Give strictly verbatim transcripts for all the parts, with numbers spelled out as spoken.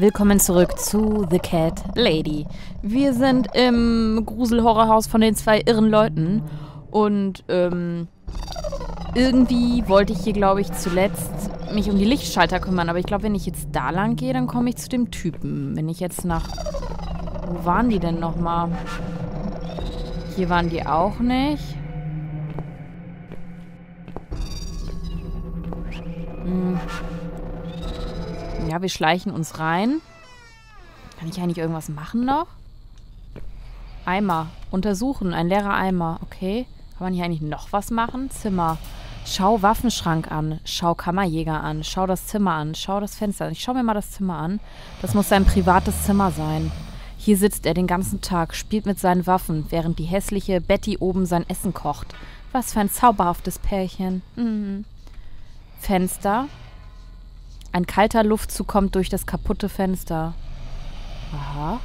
Willkommen zurück zu The Cat Lady. Wir sind im Grusel-Horrorhaus von den zwei irren Leuten. Und ähm, irgendwie wollte ich hier, glaube ich, zuletzt mich um die Lichtschalter kümmern. Aber ich glaube, wenn ich jetzt da lang gehe, dann komme ich zu dem Typen. Wenn ich jetzt nach... Wo waren die denn nochmal? Hier waren die auch nicht. Hm... Ja, wir schleichen uns rein. Kann ich eigentlich irgendwas machen noch? Eimer. Untersuchen. Ein leerer Eimer. Okay. Kann man hier eigentlich noch was machen? Zimmer. Schau Waffenschrank an. Schau Kammerjäger an. Schau das Zimmer an. Schau das Fenster an. Ich schau mir mal das Zimmer an. Das muss sein privates Zimmer sein. Hier sitzt er den ganzen Tag, spielt mit seinen Waffen, während die hässliche Betty oben sein Essen kocht. Was für ein zauberhaftes Pärchen. Mhm. Fenster. Ein kalter Luftzug kommt durch das kaputte Fenster. Aha.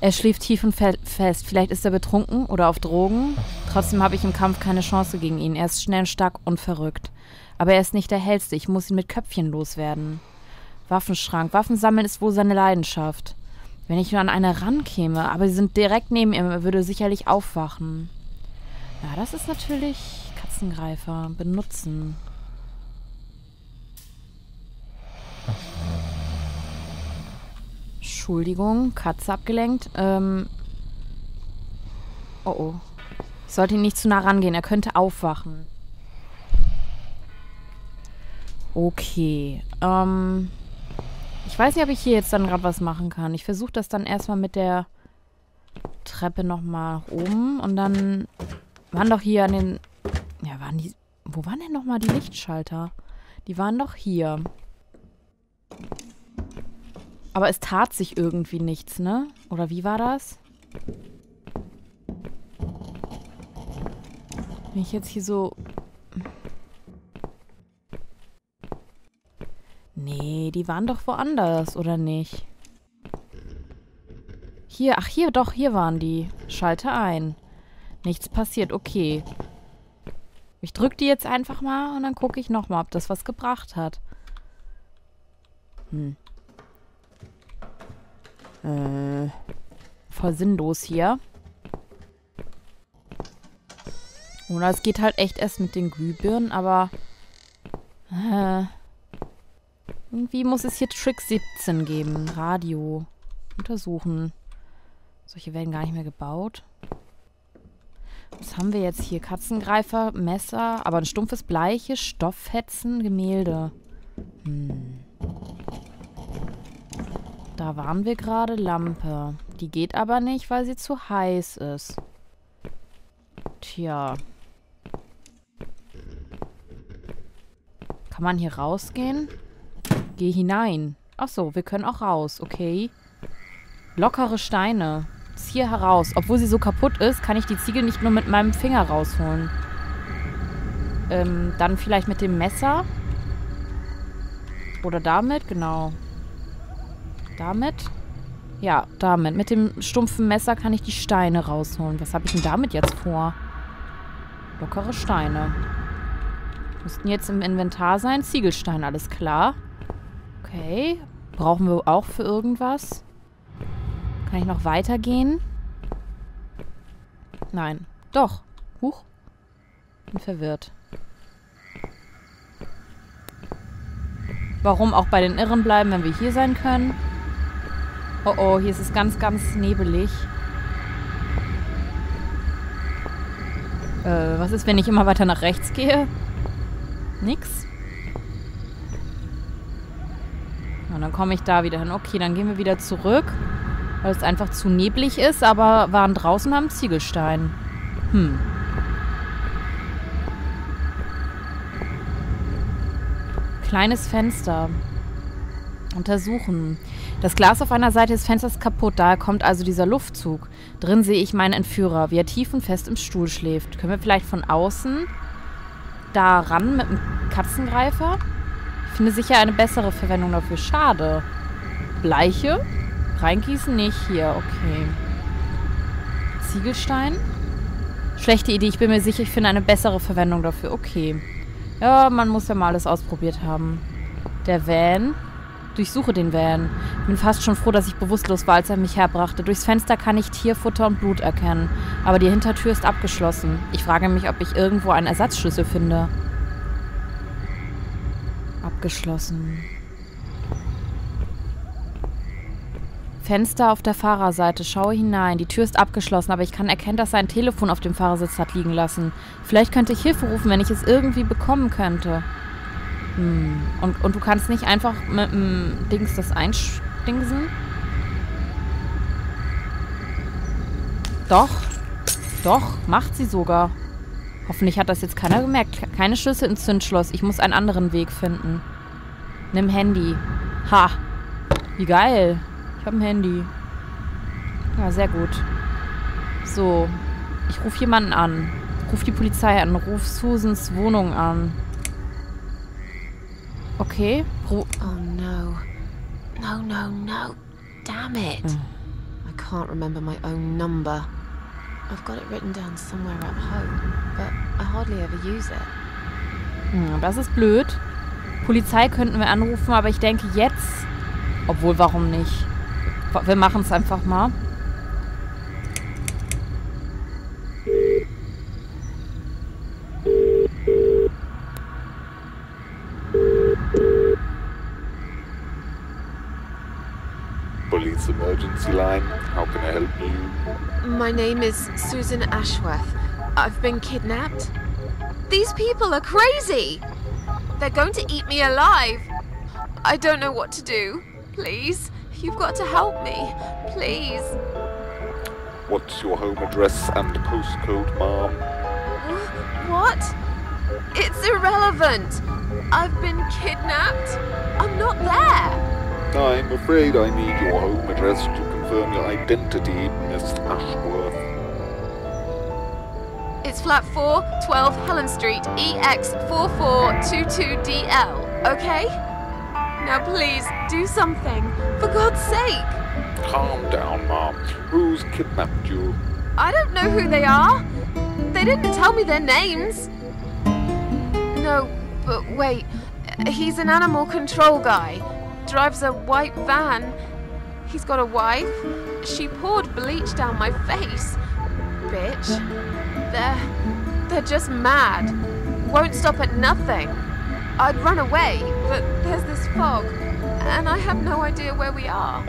Er schläft tief und fe fest. Vielleicht ist er betrunken oder auf Drogen. Trotzdem habe ich im Kampf keine Chance gegen ihn. Er ist schnell, stark und verrückt. Aber er ist nicht der Hellste. Ich muss ihn mit Köpfchen loswerden. Waffenschrank. Waffen sammeln ist wohl seine Leidenschaft. Wenn ich nur an eine rankäme. Aber sie sind direkt neben ihm. Er würde sicherlich aufwachen. Ja, das ist natürlich Katzengreifer. Benutzen. Entschuldigung, Katze abgelenkt. Ähm. Oh oh. Ich sollte ihn nicht zu nah rangehen, er könnte aufwachen. Okay. Ähm. Ich weiß nicht, ob ich hier jetzt dann gerade was machen kann. Ich versuche das dann erstmal mit der Treppe nochmal nach oben. Und dann waren doch hier an den... Ja, waren die... Wo waren denn nochmal die Lichtschalter? Die waren doch hier. Aber es tat sich irgendwie nichts, ne? Oder wie war das? Bin ich jetzt hier so... Nee, die waren doch woanders, oder nicht? Hier, ach hier, doch, hier waren die. Schalte ein. Nichts passiert, okay. Ich drück die jetzt einfach mal und dann gucke ich nochmal, ob das was gebracht hat. Hm. Äh, voll sinnlos hier. Oder es geht halt echt erst mit den Glühbirnen, aber äh, irgendwie muss es hier Trick siebzehn geben. Radio. Untersuchen. Solche werden gar nicht mehr gebaut. Was haben wir jetzt hier? Katzengreifer, Messer, aber ein stumpfes Bleiche, Stofffetzen, Gemälde. Hm. Da waren wir gerade. Lampe. Die geht aber nicht, weil sie zu heiß ist. Tja. Kann man hier rausgehen? Geh hinein. Ach so, wir können auch raus. Okay. Lockere Steine. Zieh heraus. Obwohl sie so kaputt ist, kann ich die Ziegel nicht nur mit meinem Finger rausholen. Ähm, dann vielleicht mit dem Messer. Oder damit, genau. Damit? Ja, damit. Mit dem stumpfen Messer kann ich die Steine rausholen. Was habe ich denn damit jetzt vor? Lockere Steine. Müssten jetzt im Inventar sein. Ziegelstein, alles klar. Okay. Brauchen wir auch für irgendwas? Kann ich noch weitergehen? Nein. Doch. Huch. Bin verwirrt. Warum auch bei den Irren bleiben, wenn wir hier sein können? Oh oh, hier ist es ganz, ganz nebelig. Äh, was ist, wenn ich immer weiter nach rechts gehe? Nix. Und dann komme ich da wieder hin. Okay, dann gehen wir wieder zurück, weil es einfach zu neblig ist, aber waren draußen am Ziegelstein. Hm. Kleines Fenster. Untersuchen. Das Glas auf einer Seite des Fensters ist kaputt, daher kommt also dieser Luftzug. Drin sehe ich meinen Entführer, wie er tief und fest im Stuhl schläft. Können wir vielleicht von außen da ran mit einem Katzengreifer? Ich finde sicher eine bessere Verwendung dafür. Schade. Bleiche? Reingießen? Nicht hier. Okay. Ziegelstein? Schlechte Idee. Ich bin mir sicher, ich finde eine bessere Verwendung dafür. Okay. Ja, man muss ja mal alles ausprobiert haben. Der Van... Durchsuche den Van. Bin fast schon froh, dass ich bewusstlos war, als er mich herbrachte. Durchs Fenster kann ich Tierfutter und Blut erkennen. Aber die Hintertür ist abgeschlossen. Ich frage mich, ob ich irgendwo einen Ersatzschlüssel finde. Abgeschlossen. Fenster auf der Fahrerseite. Schaue hinein. Die Tür ist abgeschlossen, aber ich kann erkennen, dass er ein Telefon auf dem Fahrersitz hat liegen lassen. Vielleicht könnte ich Hilfe rufen, wenn ich es irgendwie bekommen könnte. Hm. Und, und du kannst nicht einfach mit dem Dings das einstingsen? Doch. Doch. Macht sie sogar. Hoffentlich hat das jetzt keiner gemerkt. Keine Schlüssel ins Zündschloss. Ich muss einen anderen Weg finden. Nimm Handy. Ha. Wie geil. Ich habe ein Handy. Ja, sehr gut. So. Ich rufe jemanden an. Ruf die Polizei an. Ruf Susans Wohnung an. Okay. Ru oh no. No, no, no. Damn it. Hm. I can't remember my own number. I've got it written down somewhere at home, but I hardly ever use it. Hm, das ist blöd. Polizei könnten wir anrufen, aber ich denke jetzt... Obwohl, warum nicht? Wir machen es einfach mal. Police emergency line. How can I help you? My name is Susan Ashworth. I've been kidnapped. These people are crazy. They're going to eat me alive. I don't know what to do. Please. You've got to help me, please. What's your home address and postcode, ma'am? What? It's irrelevant. I've been kidnapped. I'm not there. I'm afraid I need your home address to confirm your identity, Miss Ashworth. It's flat four twelve Helen Street, E X four four two two D L, okay? Now please, do something. For God's sake. Calm down, Mom. Who's kidnapped you? I don't know who they are. They didn't tell me their names. No, but wait. He's an animal control guy. Drives a white van. He's got a wife. She poured bleach down my face. Bitch. They're... they're just mad. Won't stop at nothing. I'd run away, but there's this fog, and I have no idea where we are.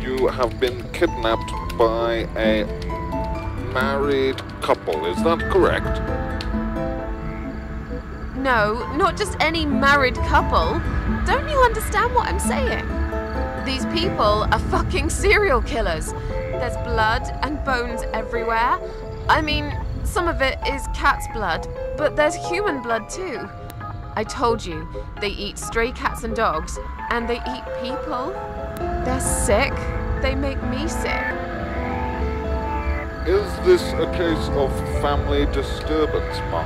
You have been kidnapped by a married couple, is that correct? No, not just any married couple. Don't you understand what I'm saying? These people are fucking serial killers. There's blood and bones everywhere. I mean, some of it is cat's blood. But there's human blood too. I told you, they eat stray cats and dogs, and they eat people. They're sick. They make me sick. Is this a case of family disturbance, Mom?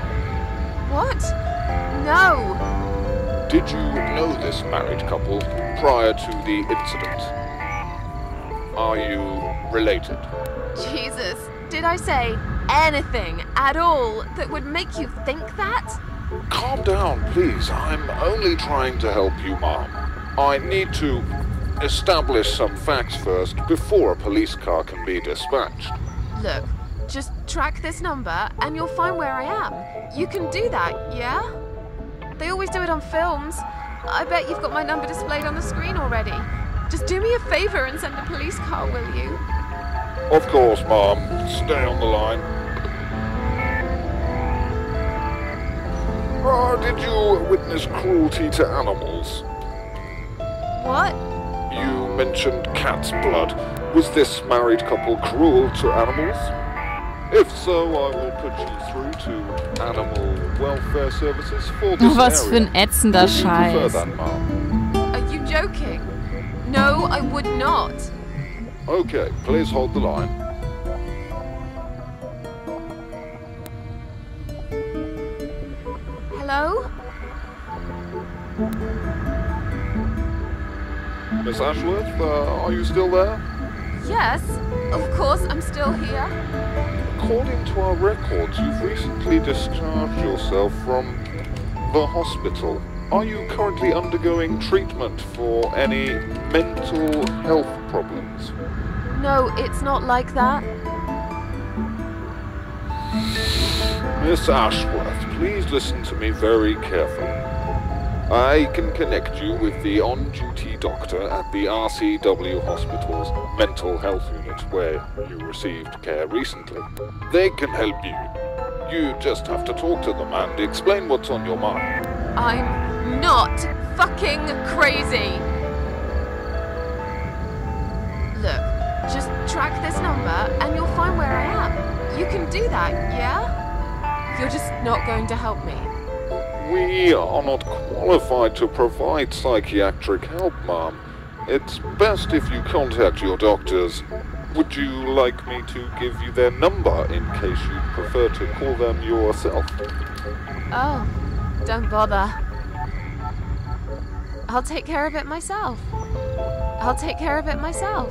What? No. Did you know this married couple prior to the incident? Are you related? Jesus, did I say anything at all that would make you think that? Calm down, please. I'm only trying to help you, Mom. I need to establish some facts first before a police car can be dispatched. Look, just track this number and you'll find where I am. You can do that, yeah? They always do it on films. I bet you've got my number displayed on the screen already. Just do me a favor and send a police car, will you? Of course, Mom. Stay on the line. Oh, did you witness cruelty to animals? What? You mentioned cat's blood. Was this married couple cruel to animals? If so, I will put you through to animal welfare services for this area. Was für ein ätzender Scheiß. Are you joking? No, I would not. Okay, please hold the line. Hello? Miss Ashworth, uh, are you still there? Yes, of course I'm still here. According to our records, you've recently discharged yourself from the hospital. Are you currently undergoing treatment for any mental health problems? No, it's not like that. Miss Ashworth, please listen to me very carefully. I can connect you with the on-duty doctor at the R C W Hospital's mental health unit where you received care recently. They can help you. You just have to talk to them and explain what's on your mind. I'm not fucking crazy. Look, just track this number and you'll find where I am. You can do that, yeah? You're just not going to help me. We are not qualified to provide psychiatric help, ma'am. It's best if you contact your doctors. Would you like me to give you their number in case you prefer to call them yourself? Oh, don't bother. I'll take care of it myself. I'll take care of it myself.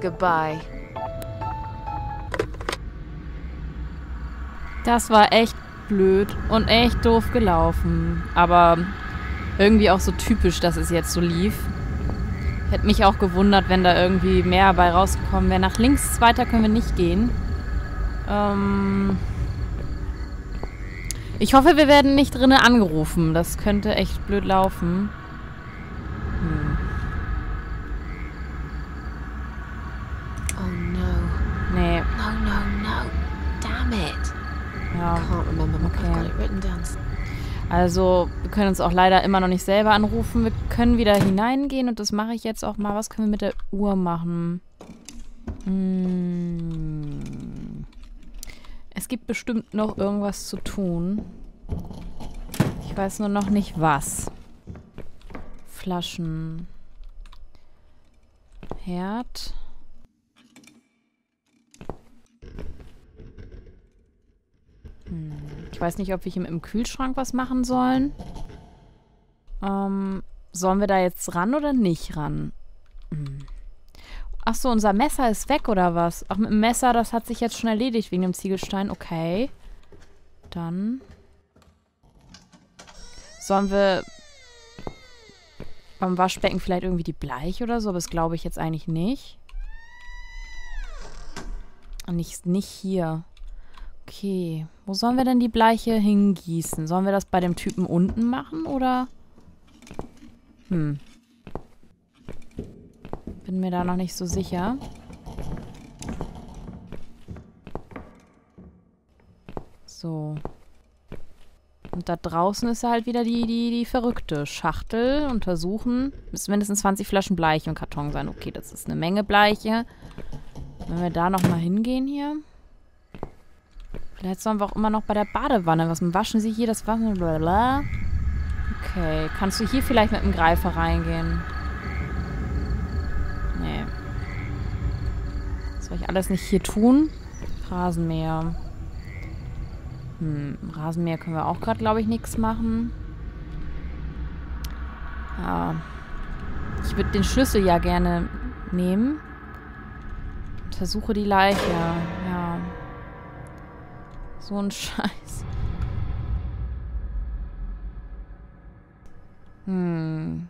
Goodbye. Das war echt blöd und echt doof gelaufen. Aber irgendwie auch so typisch, dass es jetzt so lief. Hätte mich auch gewundert, wenn da irgendwie mehr bei rausgekommen wäre. Nach links weiter können wir nicht gehen. Ähm ich hoffe, wir werden nicht drinnen angerufen. Das könnte echt blöd laufen. Hm. Oh no. Nee. No, no, no. Damn it. Ja. Okay. Also, wir können uns auch leider immer noch nicht selber anrufen. Wir können wieder hineingehen und das mache ich jetzt auch mal. Was können wir mit der Uhr machen? Hm. Es gibt bestimmt noch irgendwas zu tun. Ich weiß nur noch nicht was. Flaschen. Herd. Ich weiß nicht, ob wir hier im Kühlschrank was machen sollen. Ähm, sollen wir da jetzt ran oder nicht ran? Hm. Achso, unser Messer ist weg oder was? Ach, mit dem Messer, das hat sich jetzt schon erledigt wegen dem Ziegelstein. Okay. Dann. Sollen wir beim Waschbecken vielleicht irgendwie die Bleiche oder so? Aber das glaube ich jetzt eigentlich nicht. Nicht, nicht hier. Okay, wo sollen wir denn die Bleiche hingießen? Sollen wir das bei dem Typen unten machen, oder? Hm. Bin mir da noch nicht so sicher. So. Und da draußen ist halt wieder die, die, die verrückte Schachtel. Untersuchen. Müssen mindestens zwanzig Flaschen Bleiche und Karton sein. Okay, das ist eine Menge Bleiche. Wenn wir da nochmal hingehen hier... Vielleicht sollen wir auch immer noch bei der Badewanne. Was waschen Sie hier das Wasser? Blablabla. Okay. Kannst du hier vielleicht mit dem Greifer reingehen? Nee. Das soll ich alles nicht hier tun? Rasenmäher. Hm. Rasenmäher können wir auch gerade, glaube ich, nichts machen. Ja. Ich würde den Schlüssel ja gerne nehmen. Und versuche die Leiche. Ja. So ein Scheiß. Hm.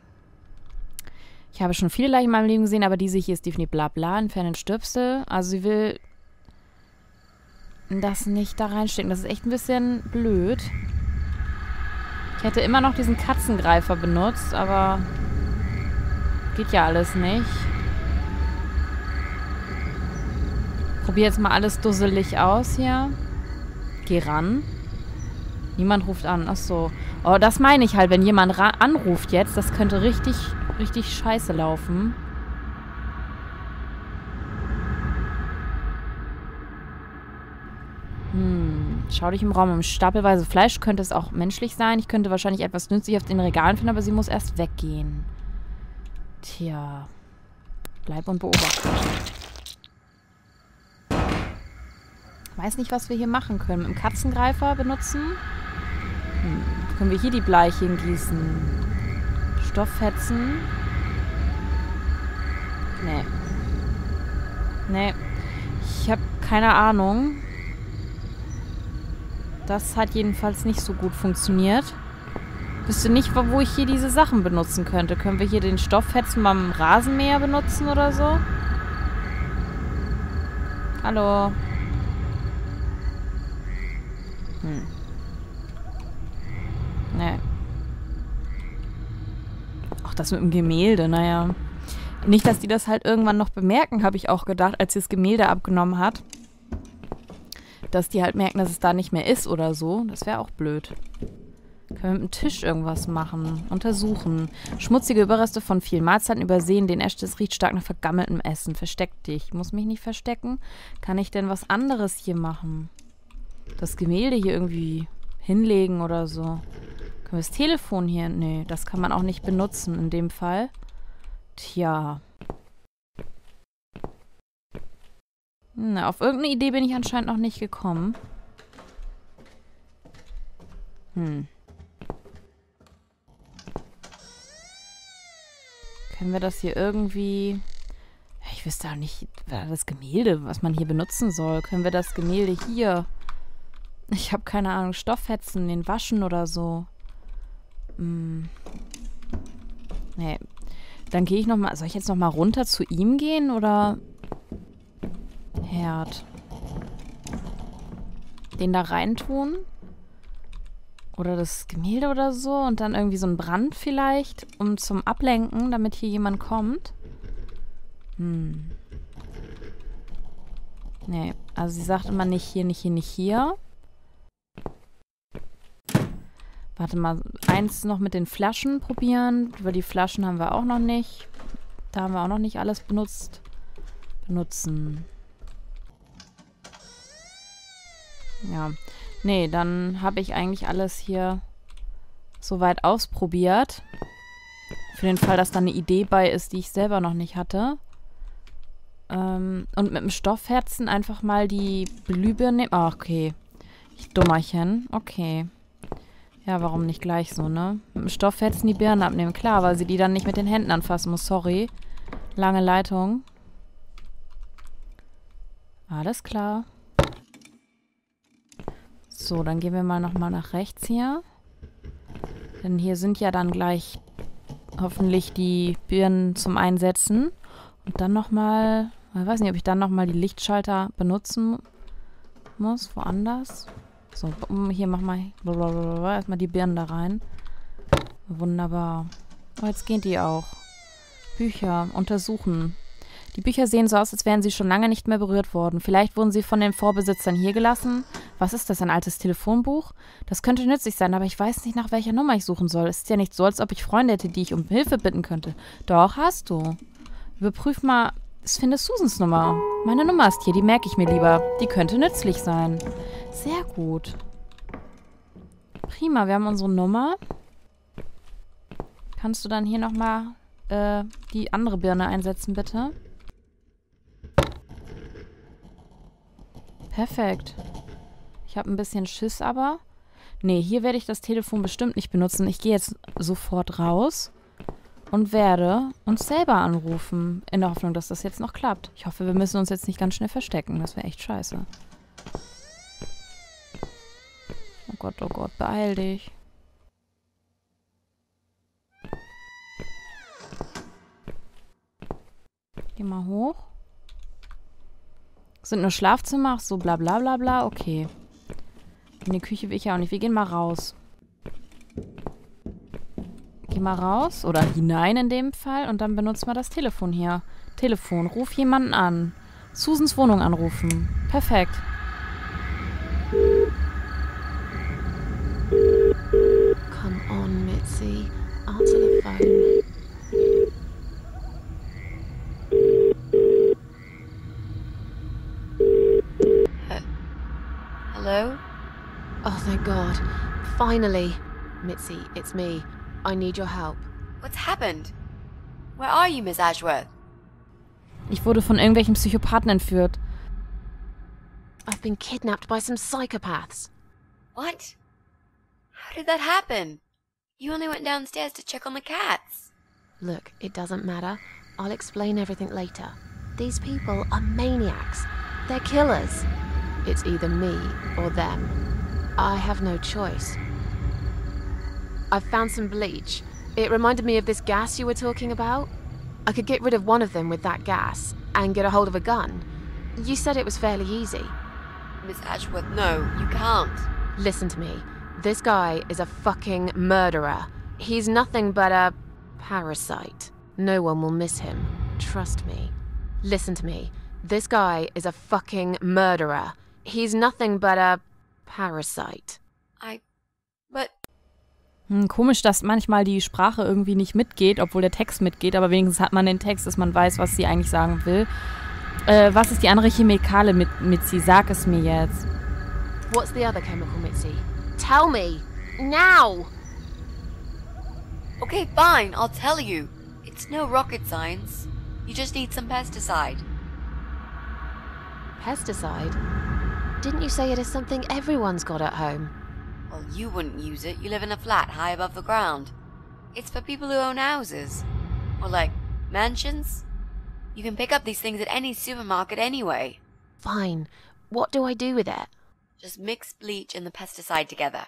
Ich habe schon viele Leichen in meinem Leben gesehen, aber diese hier ist definitiv bla bla. Entfernen Stöpsel. Also sie will das nicht da reinstecken. Das ist echt ein bisschen blöd. Ich hätte immer noch diesen Katzengreifer benutzt, aber geht ja alles nicht. Probiere jetzt mal alles dusselig aus hier. Geh ran. Niemand ruft an. Ach so. Oh, das meine ich halt, wenn jemand anruft jetzt. Das könnte richtig, richtig scheiße laufen. Hm. Schau dich im Raum um. Stapelweise Fleisch könnte es auch menschlich sein. Ich könnte wahrscheinlich etwas nützlich auf den Regalen finden, aber sie muss erst weggehen. Tja. Bleib und beobachte. Ich weiß nicht, was wir hier machen können. Mit dem Katzengreifer benutzen. Hm. Können wir hier die Bleichen gießen? Stofffetzen? Nee. Nee. Ich habe keine Ahnung. Das hat jedenfalls nicht so gut funktioniert. Wüsste nicht, wo ich hier diese Sachen benutzen könnte. Können wir hier den Stofffetzen beim Rasenmäher benutzen oder so? Hallo. Hm. Nee. Auch das mit dem Gemälde, naja. Nicht, dass die das halt irgendwann noch bemerken, habe ich auch gedacht, als sie das Gemälde abgenommen hat. Dass die halt merken, dass es da nicht mehr ist oder so. Das wäre auch blöd. Können wir mit dem Tisch irgendwas machen? Untersuchen. Schmutzige Überreste von vielen Mahlzeiten übersehen. Den Esstisch riecht stark nach vergammeltem Essen. Versteck dich. Muss mich nicht verstecken? Kann ich denn was anderes hier machen? Das Gemälde hier irgendwie hinlegen oder so. Können wir das Telefon hier... Nee, das kann man auch nicht benutzen in dem Fall. Tja. Na, auf irgendeine Idee bin ich anscheinend noch nicht gekommen. Hm. Können wir das hier irgendwie... Ich wüsste auch nicht, das Gemälde, was man hier benutzen soll. Können wir das Gemälde hier... Ich habe keine Ahnung, Stofffetzen, den waschen oder so. Hm. Nee. Dann gehe ich nochmal... Soll ich jetzt nochmal runter zu ihm gehen oder... Herd. Den da reintun. Oder das Gemälde oder so. Und dann irgendwie so ein Brand vielleicht. Um zum Ablenken, damit hier jemand kommt. Hm. Nee. Also sie sagt immer nicht hier, nicht hier, nicht hier. Warte mal. Eins noch mit den Flaschen probieren. Über die Flaschen haben wir auch noch nicht. Da haben wir auch noch nicht alles benutzt. Benutzen. Ja, nee, dann habe ich eigentlich alles hier soweit ausprobiert. Für den Fall, dass da eine Idee bei ist, die ich selber noch nicht hatte. Ähm, und mit dem Stoffherzen einfach mal die Glühbirne nehmen. Ah, okay. Ich Dummerchen. Okay. Ja, warum nicht gleich so, ne? Mit dem Stoffherzen die Birnen abnehmen. Klar, weil sie die dann nicht mit den Händen anfassen muss. Sorry. Lange Leitung. Alles klar. So, dann gehen wir mal nochmal nach rechts hier. Denn hier sind ja dann gleich hoffentlich die Birnen zum Einsetzen. Und dann nochmal, ich weiß nicht, ob ich dann nochmal die Lichtschalter benutzen muss, woanders. So, hier mach mal, blablabla, erstmal die Birnen da rein. Wunderbar. Oh, jetzt gehen die auch. Bücher, untersuchen. Die Bücher sehen so aus, als wären sie schon lange nicht mehr berührt worden. Vielleicht wurden sie von den Vorbesitzern hier gelassen. Was ist das, ein altes Telefonbuch? Das könnte nützlich sein, aber ich weiß nicht, nach welcher Nummer ich suchen soll. Es ist ja nicht so, als ob ich Freunde hätte, die ich um Hilfe bitten könnte. Doch, hast du. Überprüf mal, es findet Susans Nummer. Meine Nummer ist hier, die merke ich mir lieber. Die könnte nützlich sein. Sehr gut. Prima, wir haben unsere Nummer. Kannst du dann hier nochmal äh, die andere Birne einsetzen, bitte? Perfekt. Ich habe ein bisschen Schiss, aber... Nee, hier werde ich das Telefon bestimmt nicht benutzen. Ich gehe jetzt sofort raus und werde uns selber anrufen. In der Hoffnung, dass das jetzt noch klappt. Ich hoffe, wir müssen uns jetzt nicht ganz schnell verstecken. Das wäre echt scheiße. Oh Gott, oh Gott, beeil dich. Geh mal hoch. Sind nur Schlafzimmer, ach so, bla bla bla bla, okay. In die Küche will ich ja auch nicht. Wir gehen mal raus. Geh mal raus. Oder hinein in dem Fall. Und dann benutzen wir das Telefon hier. Telefon. Ruf jemanden an. Susans Wohnung anrufen. Perfekt. Come on, Mitzi. Answer the phone. Hello? Oh, thank God. Finally. Mitzi, it's me. I need your help. What's happened? Where are you, Miss Ashworth? Ich wurde von irgendwelchen Psychopathen entführt. I've been kidnapped by some psychopaths. What? How did that happen? You only went downstairs to check on the cats. Look, it doesn't matter. I'll explain everything later. These people are maniacs. They're killers. It's either me or them. I have no choice. I've found some bleach. It reminded me of this gas you were talking about. I could get rid of one of them with that gas and get a hold of a gun. You said it was fairly easy. Miss Ashworth, no, you can't. Listen to me. This guy is a fucking murderer. He's nothing but a parasite. No one will miss him. Trust me. Listen to me. This guy is a fucking murderer. He's nothing but a parasite. I... but... Hm, komisch, dass manchmal die Sprache irgendwie nicht mitgeht, obwohl der Text mitgeht, aber wenigstens hat man den Text, dass man weiß, was sie eigentlich sagen will. Äh, was ist die andere Chemikale mit Mitzi? Sag es mir jetzt. What's the other chemical, Mitzi? Tell me! Now! Okay, fine, I'll tell you. It's no rocket science. You just need some pesticide. Pesticide? Didn't you say it is something everyone's got at home? Well, you wouldn't use it. You live in a flat high above the ground. It's for people who own houses. Or, like, mansions. You can pick up these things at any supermarket anyway. Fine. What do I do with it? Just mix bleach and the pesticide together.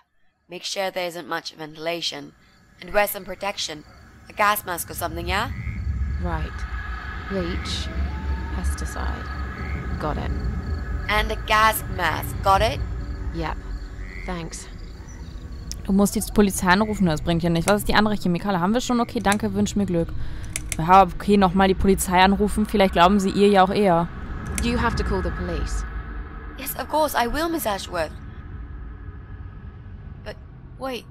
Make sure there isn't much ventilation. And wear some protection. A gas mask or something, yeah? Right. Bleach. Pesticide. Got it. And a gas mask. Got it? Yep. Thanks. Du musst die Polizei anrufen, das bringt ja nicht. Was ist die andere Chemikale? Haben wir schon? Okay, danke, wünsch mir Glück. Ja, okay, nochmal die Polizei anrufen. Vielleicht glauben sie ihr ja auch eher. You have to call the police. Yes, of course, I will, Miss Ashworth. But, wait.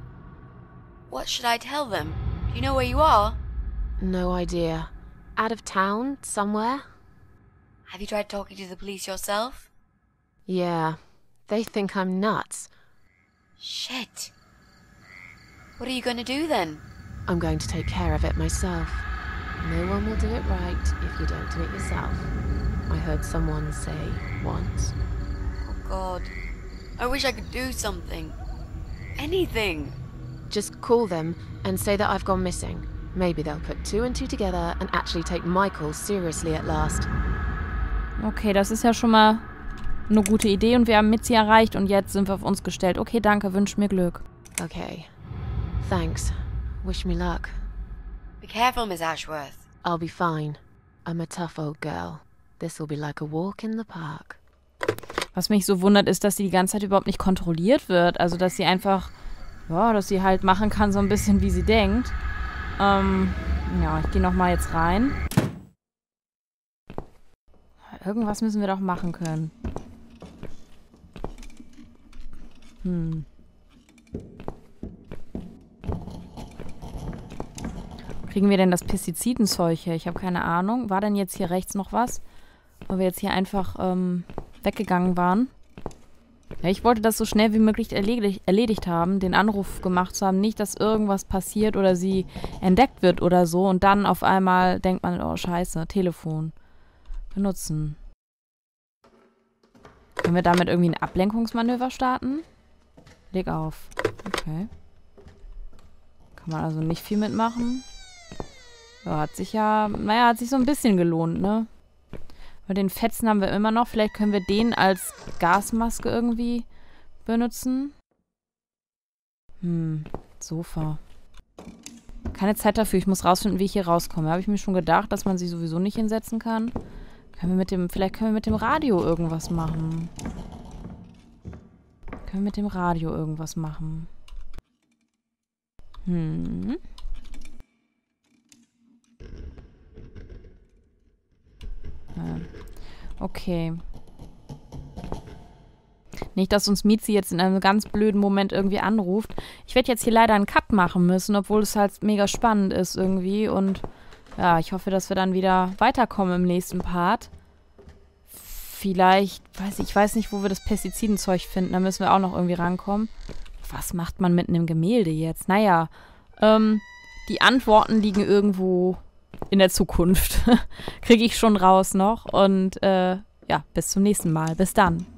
What should I tell them? Do you know where you are? No idea. Out of town? Somewhere? Have you tried talking to the police yourself? Yeah. They think I'm nuts. Shit. What are you going to do then? I'm going to take care of it myself. No one will do it right if you don't do it yourself. I heard someone say once. Oh God. I wish I could do something. Anything. Just call them and say that I've gone missing. Maybe they'll put two and two together and actually take Michael seriously at last. Okay, das ist ja schon mal eine gute Idee und wir haben Mitzi erreicht und jetzt sind wir auf uns gestellt. Okay, danke, wünsch mir Glück. Okay. Thanks. Wish me luck. Be careful, Miss Ashworth. I'll be fine. I'm a tough old girl. This will be like a walk in the park. Was mich so wundert, ist, dass sie die ganze Zeit überhaupt nicht kontrolliert wird. Also, dass sie einfach, ja, dass sie halt machen kann, so ein bisschen, wie sie denkt. Ähm, ja, ich gehe nochmal jetzt rein. Irgendwas müssen wir doch machen können. Hm. Kriegen wir denn das Pestizidenzeug hier? Ich habe keine Ahnung. War denn jetzt hier rechts noch was? Weil wir jetzt hier einfach ähm, weggegangen waren. Ja, ich wollte das so schnell wie möglich erledigt, erledigt haben, den Anruf gemacht zu haben. Nicht, dass irgendwas passiert oder sie entdeckt wird oder so. Und dann auf einmal denkt man, oh scheiße, Telefon. Benutzen. Können wir damit irgendwie ein Ablenkungsmanöver starten? Leg auf. Okay. Kann man also nicht viel mitmachen. Ja, hat sich ja, naja, hat sich so ein bisschen gelohnt, ne? Aber den Fetzen haben wir immer noch. Vielleicht können wir den als Gasmaske irgendwie benutzen. Hm, Sofa. Keine Zeit dafür. Ich muss rausfinden, wie ich hier rauskomme. Habe ich mir schon gedacht, dass man sich sowieso nicht hinsetzen kann. Können wir mit dem, vielleicht können wir mit dem Radio irgendwas machen. Können wir mit dem Radio irgendwas machen. Hm. Okay. Nicht, dass uns Mitzi jetzt in einem ganz blöden Moment irgendwie anruft. Ich werde jetzt hier leider einen Cut machen müssen, obwohl es halt mega spannend ist irgendwie. Und ja, ich hoffe, dass wir dann wieder weiterkommen im nächsten Part. Vielleicht, weiß ich, ich weiß nicht, wo wir das Pestizidenzeug finden. Da müssen wir auch noch irgendwie rankommen. Was macht man mit einem Gemälde jetzt? Naja, ähm, die Antworten liegen irgendwo in der Zukunft. Kriege ich schon raus noch. Und äh, ja, bis zum nächsten Mal. Bis dann.